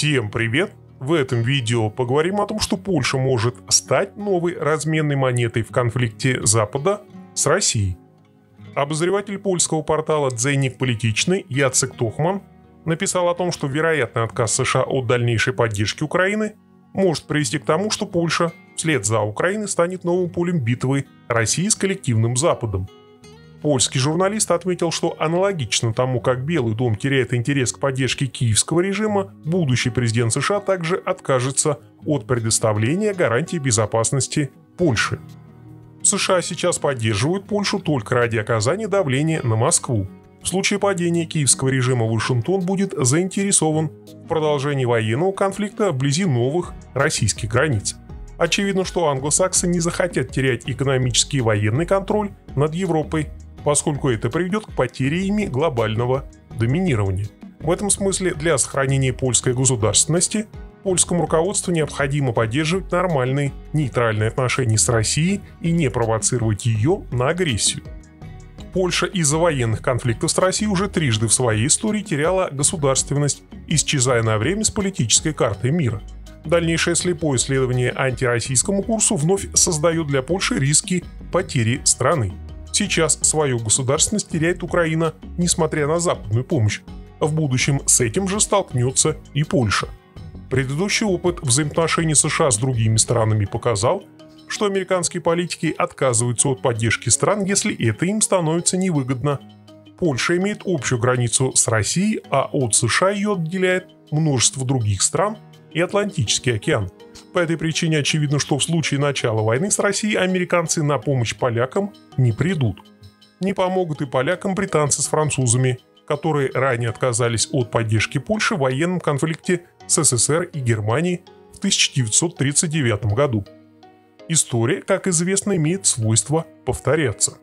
Всем привет! В этом видео поговорим о том, что Польша может стать новой разменной монетой в конфликте Запада с Россией. Обозреватель польского портала «Дзенник Политичный» Яцек Тохман написал о том, что вероятный отказ США от дальнейшей поддержки Украины может привести к тому, что Польша вслед за Украиной станет новым полем битвы России с коллективным Западом. Польский журналист отметил, что аналогично тому, как Белый дом теряет интерес к поддержке киевского режима, будущий президент США также откажется от предоставления гарантий безопасности Польши. США сейчас поддерживают Польшу только ради оказания давления на Москву. В случае падения киевского режима Вашингтон будет заинтересован в продолжении военного конфликта вблизи новых российских границ. Очевидно, что англосаксы не захотят терять экономический и военный контроль над Европой, поскольку это приведет к потере ими глобального доминирования. В этом смысле для сохранения польской государственности польскому руководству необходимо поддерживать нормальные, нейтральные отношения с Россией и не провоцировать ее на агрессию. Польша из-за военных конфликтов с Россией уже трижды в своей истории теряла государственность, исчезая на время с политической карты мира. Дальнейшее слепое следование антироссийскому курсу вновь создает для Польши риски потери страны. Сейчас свою государственность теряет Украина, несмотря на западную помощь. В будущем с этим же столкнется и Польша. Предыдущий опыт взаимоотношений США с другими странами показал, что американские политики отказываются от поддержки стран, если это им становится невыгодно. Польша имеет общую границу с Россией, а от США ее отделяет множество других стран и Атлантический океан. По этой причине очевидно, что в случае начала войны с Россией американцы на помощь полякам не придут. Не помогут и полякам британцы с французами, которые ранее отказались от поддержки Польши в военном конфликте с СССР и Германией в 1939 году. История, как известно, имеет свойство повторяться.